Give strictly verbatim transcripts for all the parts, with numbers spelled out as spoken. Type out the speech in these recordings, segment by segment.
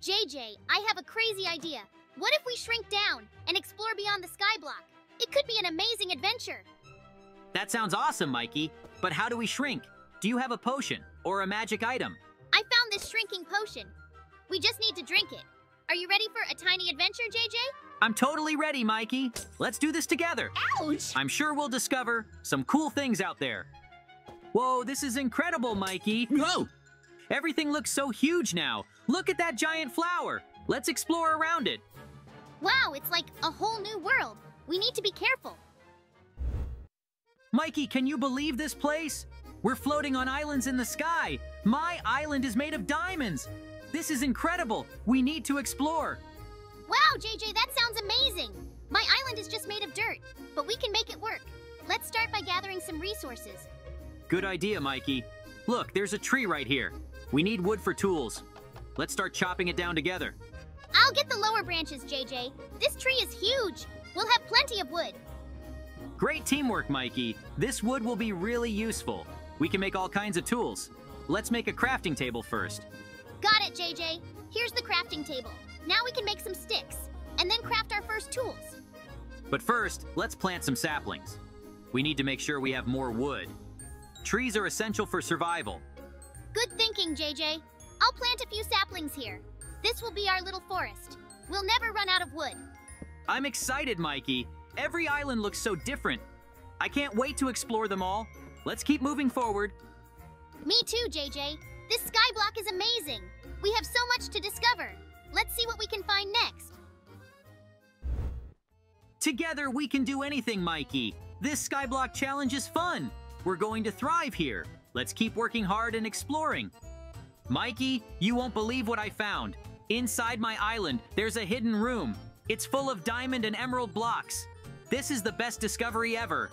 J J, I have a crazy idea. What if we shrink down and explore beyond the Sky Block? It could be an amazing adventure. That sounds awesome, Mikey. But how do we shrink? Do you have a potion or a magic item? I found this shrinking potion. We just need to drink it. Are you ready for a tiny adventure, J J? I'm totally ready, Mikey. Let's do this together. Ouch! I'm sure we'll discover some cool things out there. Whoa, this is incredible, Mikey. Whoa! Everything looks so huge now. Look at that giant flower. Let's explore around it. Wow, it's like a whole new world. We need to be careful. Mikey, can you believe this place? We're floating on islands in the sky. My island is made of diamonds. This is incredible. We need to explore. Wow, J J, that sounds amazing. My island is just made of dirt, but we can make it work. Let's start by gathering some resources. Good idea, Mikey. Look, there's a tree right here. We need wood for tools. Let's start chopping it down together. I'll get the lower branches, J J. This tree is huge. We'll have plenty of wood. Great teamwork, Mikey. This wood will be really useful. We can make all kinds of tools. Let's make a crafting table first. Got it, J J. Here's the crafting table. Now we can make some sticks, and then craft our first tools. But first, let's plant some saplings. We need to make sure we have more wood. Trees are essential for survival. Good thinking, J J. I'll plant a few saplings here. This will be our little forest. We'll never run out of wood. I'm excited, Mikey. Every island looks so different. I can't wait to explore them all. Let's keep moving forward. Me too, J J. This Sky Block is amazing. We have so much to discover. Let's see what we can find next. Together we can do anything, Mikey. This Sky Block challenge is fun. We're going to thrive here. Let's keep working hard and exploring. Mikey, you won't believe what I found. Inside my island, there's a hidden room. It's full of diamond and emerald blocks. This is the best discovery ever.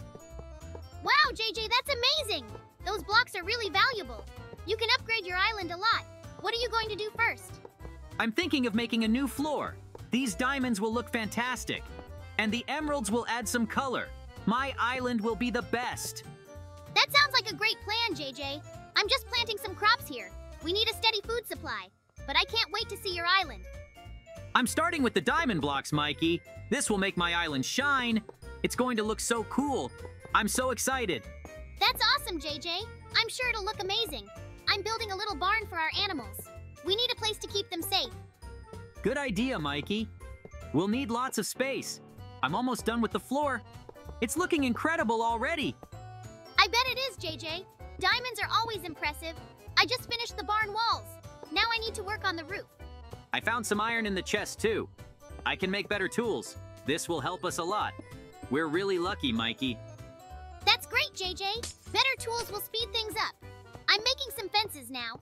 Wow, J J, that's amazing. Those blocks are really valuable. You can upgrade your island a lot. What are you going to do first? I'm thinking of making a new floor. These diamonds will look fantastic. And the emeralds will add some color. My island will be the best. That sounds like a great plan, J J. I'm just planting some crops here. We need a steady food supply, but I can't wait to see your island. I'm starting with the diamond blocks, Mikey. This will make my island shine. It's going to look so cool. I'm so excited. That's awesome, J J. I'm sure it'll look amazing. I'm building a little barn for our animals. We need a place to keep them safe. Good idea, Mikey. We'll need lots of space. I'm almost done with the floor. It's looking incredible already. I bet it is, J J. Diamonds are always impressive. I just finished the barn walls. Now I need to work on the roof. I found some iron in the chest, too. I can make better tools. This will help us a lot. We're really lucky, Mikey. That's great, J J. Better tools will speed things up. I'm making some fences now.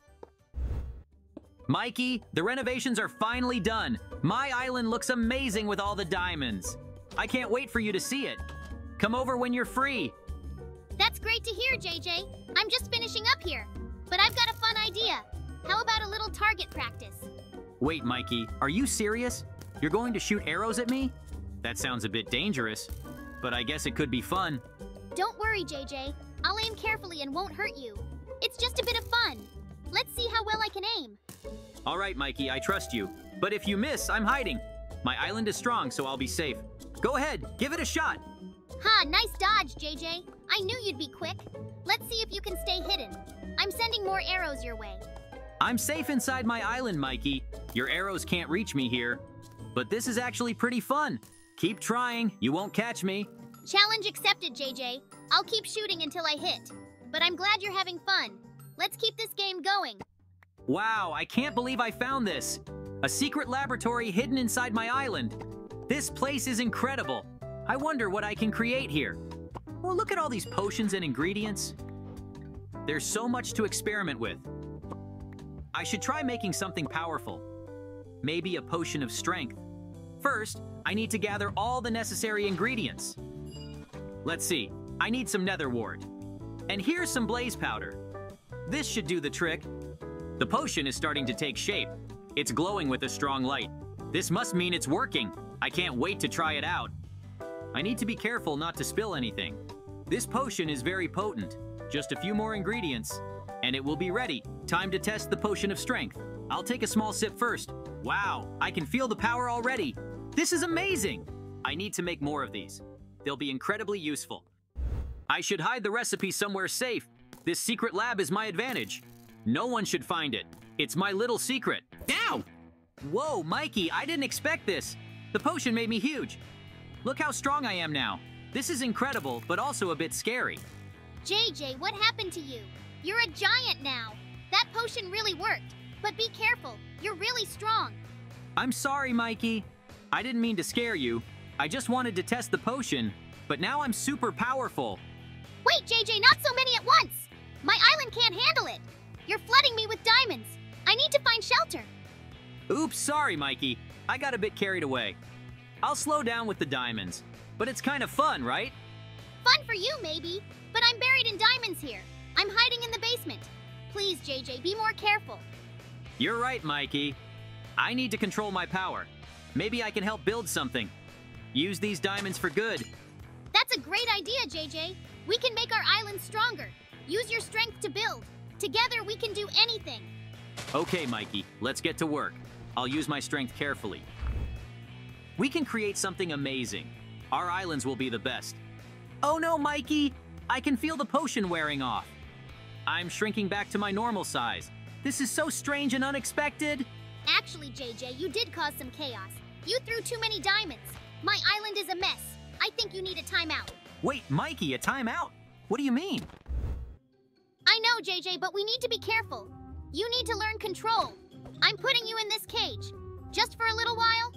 Mikey, the renovations are finally done. My island looks amazing with all the diamonds. I can't wait for you to see it. Come over when you're free. That's great to hear, J J. I'm just finishing up here, but I've got a fun idea. How about a little target practice? Wait, Mikey, are you serious? You're going to shoot arrows at me? That sounds a bit dangerous, but I guess it could be fun. Don't worry, J J. I'll aim carefully and won't hurt you. It's just a bit of fun. Let's see how well I can aim. All right, Mikey, I trust you. But if you miss, I'm hiding. My island is strong, so I'll be safe. Go ahead, give it a shot. Ha, nice dodge, J J. I knew you'd be quick. Let's see if you can stay hidden. I'm sending more arrows your way. I'm safe inside my island, Mikey. Your arrows can't reach me here. But this is actually pretty fun. Keep trying, you won't catch me. Challenge accepted, J J. I'll keep shooting until I hit. But I'm glad you're having fun. Let's keep this game going. Wow, I can't believe I found this. A secret laboratory hidden inside my island. This place is incredible. I wonder what I can create here. Well, look at all these potions and ingredients. There's so much to experiment with. I should try making something powerful. Maybe a potion of strength. First, I need to gather all the necessary ingredients. Let's see, I need some nether wart. And here's some blaze powder. This should do the trick. The potion is starting to take shape. It's glowing with a strong light. This must mean it's working. I can't wait to try it out. I need to be careful not to spill anything. This potion is very potent. Just a few more ingredients, and it will be ready. Time to test the potion of strength. I'll take a small sip first. Wow, I can feel the power already. This is amazing. I need to make more of these. They'll be incredibly useful. I should hide the recipe somewhere safe. This secret lab is my advantage. No one should find it. It's my little secret. Now! Whoa, Mikey, I didn't expect this. The potion made me huge. Look how strong I am now. This is incredible, but also a bit scary. J J, what happened to you? You're a giant now. That potion really worked. But be careful, you're really strong. I'm sorry, Mikey. I didn't mean to scare you. I just wanted to test the potion, but now I'm super powerful. Wait, J J, not so many at once. My island can't handle it. You're flooding me with diamonds. I need to find shelter. Oops, sorry, Mikey. I got a bit carried away. I'll slow down with the diamonds, but it's kind of fun, right? Fun for you, maybe, but I'm buried in diamonds here. I'm hiding in the basement. Please, J J, be more careful. You're right, Mikey. I need to control my power. Maybe I can help build something. Use these diamonds for good. That's a great idea, J J. We can make our island stronger. Use your strength to build. Together, we can do anything. Okay, Mikey, let's get to work. I'll use my strength carefully. We can create something amazing. Our islands will be the best. Oh no, Mikey! I can feel the potion wearing off. I'm shrinking back to my normal size. This is so strange and unexpected. Actually, J J, you did cause some chaos. You threw too many diamonds. My island is a mess. I think you need a timeout. Wait, Mikey, a timeout? What do you mean? I know, J J, but we need to be careful. You need to learn control. I'm putting you in this cage. Just for a little while.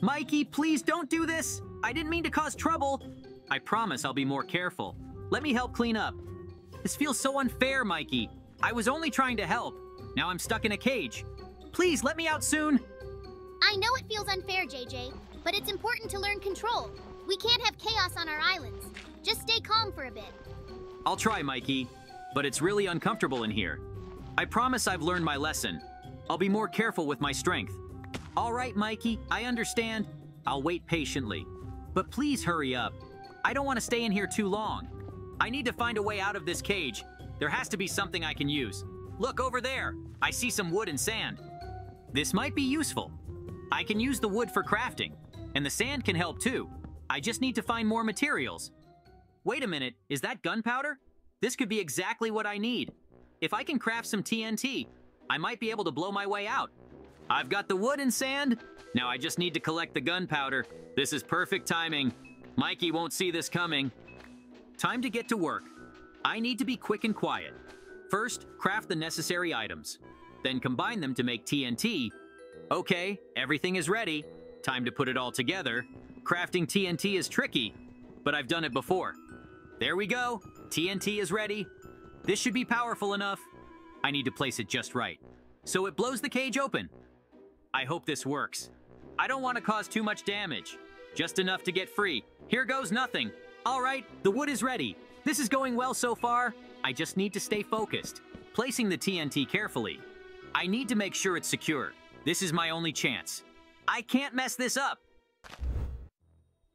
Mikey, please don't do this. I didn't mean to cause trouble. I promise I'll be more careful. Let me help clean up. This feels so unfair, Mikey. I was only trying to help. Now I'm stuck in a cage. Please let me out soon. I know it feels unfair, J J, but it's important to learn control. We can't have chaos on our islands. Just stay calm for a bit. I'll try, Mikey, but it's really uncomfortable in here. I promise I've learned my lesson. I'll be more careful with my strength. All right, Mikey, I understand. I'll wait patiently, but please hurry up. I don't want to stay in here too long. I need to find a way out of this cage. There has to be something I can use. Look over there. I see some wood and sand. This might be useful. I can use the wood for crafting, and the sand can help too. I just need to find more materials. Wait a minute, is that gunpowder? This could be exactly what I need. If I can craft some T N T, I might be able to blow my way out. I've got the wood and sand. Now I just need to collect the gunpowder. This is perfect timing. Mikey won't see this coming. Time to get to work. I need to be quick and quiet. First, craft the necessary items. Then combine them to make T N T. Okay, everything is ready. Time to put it all together. Crafting T N T is tricky, but I've done it before. There we go. T N T is ready. This should be powerful enough. I need to place it just right, so it blows the cage open. I hope this works. I don't want to cause too much damage. Just enough to get free. Here goes nothing. All right, the wood is ready. This is going well so far. I just need to stay focused, placing the T N T carefully. I need to make sure it's secure. This is my only chance. I can't mess this up.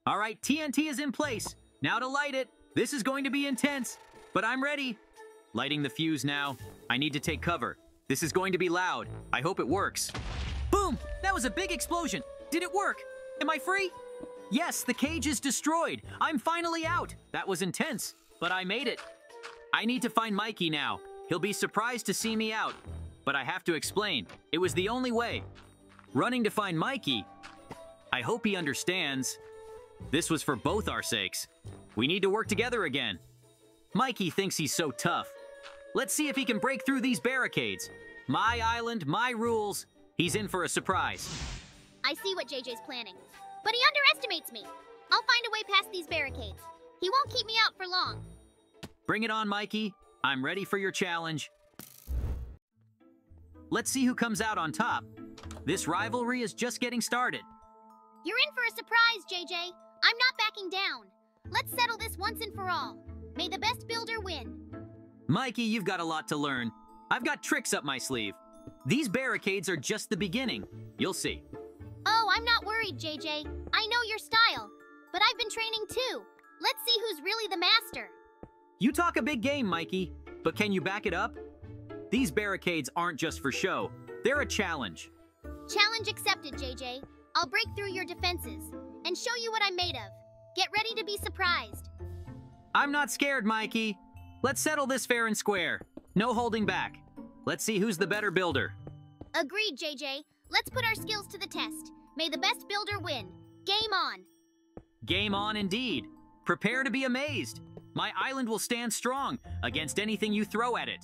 All right, T N T is in place. Now to light it. This is going to be intense, but I'm ready. Lighting the fuse now. I need to take cover. This is going to be loud. I hope it works. Boom! That was a big explosion. Did it work? Am I free? Yes, the cage is destroyed. I'm finally out. That was intense, but I made it. I need to find Mikey now. He'll be surprised to see me out. But I have to explain. It was the only way. Running to find Mikey. I hope he understands. This was for both our sakes. We need to work together again. Mikey thinks he's so tough. Let's see if he can break through these barricades. My island, my rules. He's in for a surprise. I see what J J's planning, but he underestimates me. I'll find a way past these barricades. He won't keep me out for long. Bring it on, Mikey. I'm ready for your challenge. Let's see who comes out on top. This rivalry is just getting started. You're in for a surprise, J J. I'm not backing down. Let's settle this once and for all. May the best builder win. Mikey, you've got a lot to learn. I've got tricks up my sleeve. These barricades are just the beginning. You'll see. Oh, I'm not worried, J J. I know your style, but I've been training too. Let's see who's really the master. You talk a big game, Mikey, but can you back it up? These barricades aren't just for show. They're a challenge. Challenge accepted, J J. I'll break through your defenses and show you what I'm made of. Get ready to be surprised. I'm not scared, Mikey. Let's settle this fair and square. No holding back. Let's see who's the better builder. Agreed, J J. Let's put our skills to the test. May the best builder win. Game on. Game on indeed. Prepare to be amazed. My island will stand strong against anything you throw at it.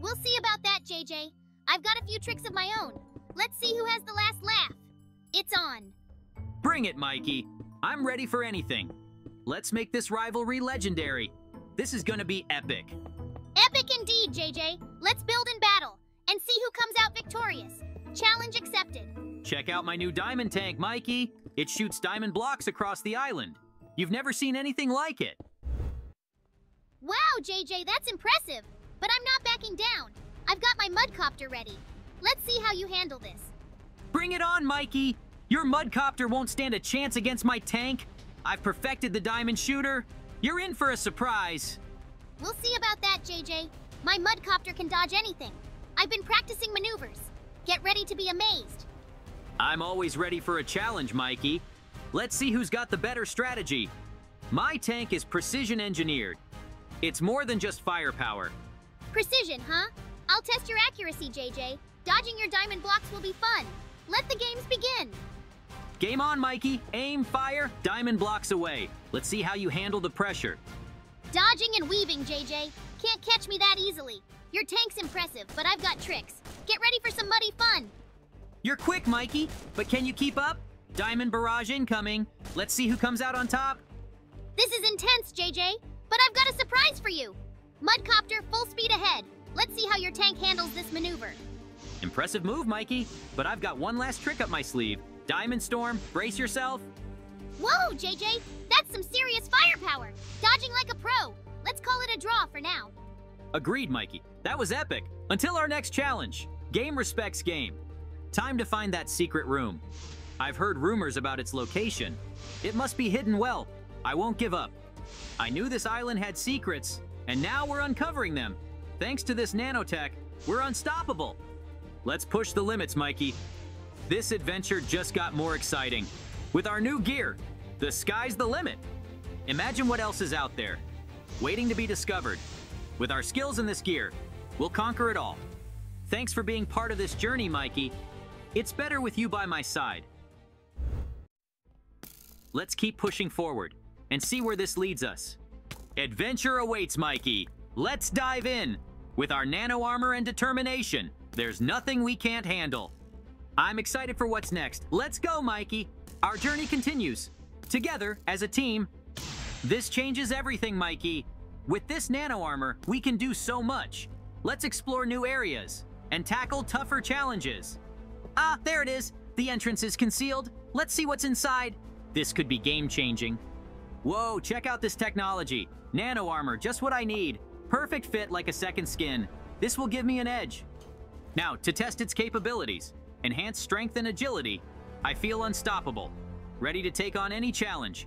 We'll see about that, J J. I've got a few tricks of my own. Let's see who has the last laugh. It's on. Bring it, Mikey. I'm ready for anything. Let's make this rivalry legendary. This is gonna be epic. Epic indeed, J J. Let's build in battle and see who comes out victorious. Challenge accepted. Check out my new diamond tank, Mikey. It shoots diamond blocks across the island. You've never seen anything like it. Wow, J J, that's impressive. But I'm not backing down. I've got my mudcopter ready. Let's see how you handle this. Bring it on, Mikey. Your mudcopter won't stand a chance against my tank. I've perfected the diamond shooter. You're in for a surprise. We'll see about that, J J. My mudcopter can dodge anything. I've been practicing maneuvers. Get ready to be amazed. I'm always ready for a challenge, Mikey. Let's see who's got the better strategy. My tank is precision engineered. It's more than just firepower. Precision, huh? I'll test your accuracy, J J. Dodging your diamond blocks will be fun. Let the games begin. Game on, Mikey. Aim, fire, diamond blocks away. Let's see how you handle the pressure. Dodging and weaving, J J. Can't catch me that easily. Your tank's impressive, but I've got tricks. Get ready for some muddy fun. You're quick, Mikey, but can you keep up? Diamond barrage incoming. Let's see who comes out on top. This is intense, J J, but I've got a surprise for you. Mudcopter, full speed ahead. Let's see how your tank handles this maneuver. Impressive move, Mikey, but I've got one last trick up my sleeve. Diamond storm, brace yourself. Whoa, J J, that's some serious firepower. Dodging like a pro. Let's call it a draw for now. Agreed, Mikey. That was epic. Until our next challenge. Game respects game. Time to find that secret room. I've heard rumors about its location. It must be hidden well. I won't give up. I knew this island had secrets, and now we're uncovering them. Thanks to this nanotech, we're unstoppable. Let's push the limits, Mikey. This adventure just got more exciting. With our new gear, the sky's the limit. Imagine what else is out there, waiting to be discovered. With our skills in this gear, we'll conquer it all. Thanks for being part of this journey, Mikey. It's better with you by my side. Let's keep pushing forward and see where this leads us. Adventure awaits, Mikey. Let's dive in. With our nano armor and determination, there's nothing we can't handle. I'm excited for what's next. Let's go, Mikey. Our journey continues. Together, as a team, this changes everything, Mikey. With this nano armor, we can do so much. Let's explore new areas and tackle tougher challenges. Ah, there it is. The entrance is concealed. Let's see what's inside. This could be game-changing. Whoa, check out this technology. Nano armor, just what I need. Perfect fit like a second skin. This will give me an edge. Now, to test its capabilities, enhance strength and agility, I feel unstoppable. Ready to take on any challenge.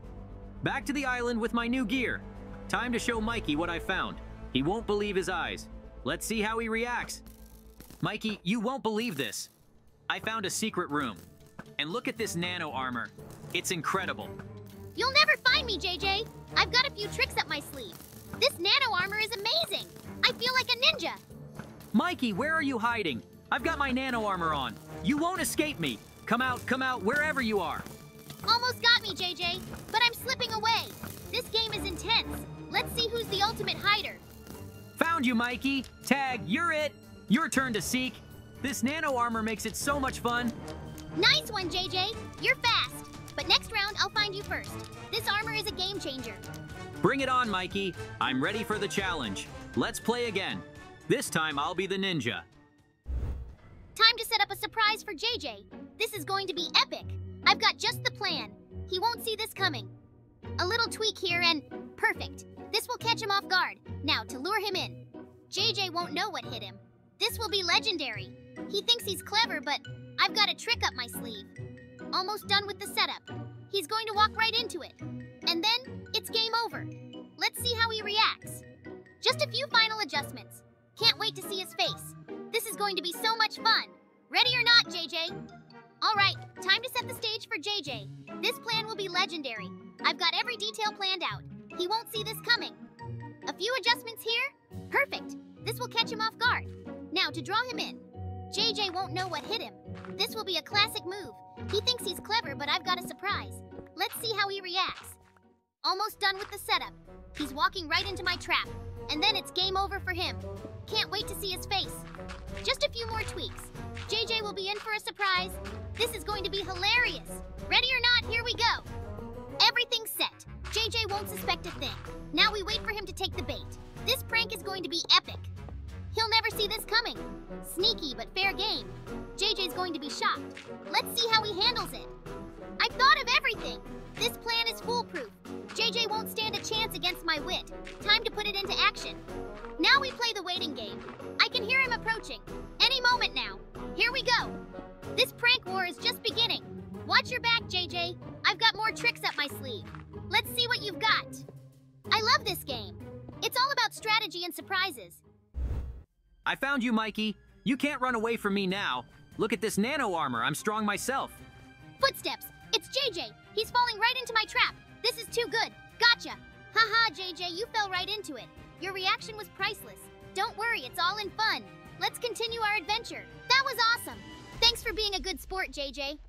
Back to the island with my new gear. Time to show Mikey what I found. He won't believe his eyes. Let's see how he reacts. Mikey, you won't believe this. I found a secret room. And look at this nano armor. It's incredible. You'll never find me, J J. I've got a few tricks up my sleeve. This nano armor is amazing. I feel like a ninja. Mikey, where are you hiding? I've got my nano armor on. You won't escape me. Come out, come out, wherever you are. Almost got me, J J, but I'm slipping away. This game is intense. Let's see who's the ultimate hider. Found you, Mikey. Tag, you're it. Your turn to seek. This nano armor makes it so much fun. Nice one, J J. You're fast. But next round, I'll find you first. This armor is a game changer. Bring it on, Mikey. I'm ready for the challenge. Let's play again. This time, I'll be the ninja. Time to set up a surprise for J J. This is going to be epic. I've got just the plan. He won't see this coming. A little tweak here and perfect. This will catch him off guard. Now to lure him in. J J won't know what hit him. This will be legendary. He thinks he's clever, but I've got a trick up my sleeve. Almost done with the setup. He's going to walk right into it. And then it's game over. Let's see how he reacts. Just a few final adjustments. Can't wait to see his face. This is going to be so much fun. Ready or not, J J? All right, time to set the stage for J J. This plan will be legendary. I've got every detail planned out. He won't see this coming. A few adjustments here. Perfect. This will catch him off guard. Now to draw him in. J J won't know what hit him. This will be a classic move. He thinks he's clever, but I've got a surprise. Let's see how he reacts. Almost done with the setup. He's walking right into my trap. And then it's game over for him. Can't wait to see his face. Just a few more tweaks. J J will be in for a surprise. This is going to be hilarious. Ready or not, here we go. Everything's set. J J won't suspect a thing. Now we wait for him to take the bait. This prank is going to be epic. He'll never see this coming. Sneaky, but fair game. J J's going to be shocked. Let's see how he handles it. I thought of everything. This plan is foolproof. J J won't stand a chance against my wit. Time to put it into action. Now we play the waiting game. I can hear him approaching. Any moment now. Here we go. This prank war is just beginning. Watch your back, J J. I've got more tricks up my sleeve. Let's see what you've got. I love this game. It's all about strategy and surprises. I found you, Mikey. You can't run away from me now. Look at this nano armor. I'm strong myself. Footsteps. It's J J. He's falling right into my trap. This is too good. Gotcha. Haha, J J, you fell right into it. Your reaction was priceless. Don't worry, it's all in fun. Let's continue our adventure. That was awesome. Thanks for being a good sport, J J.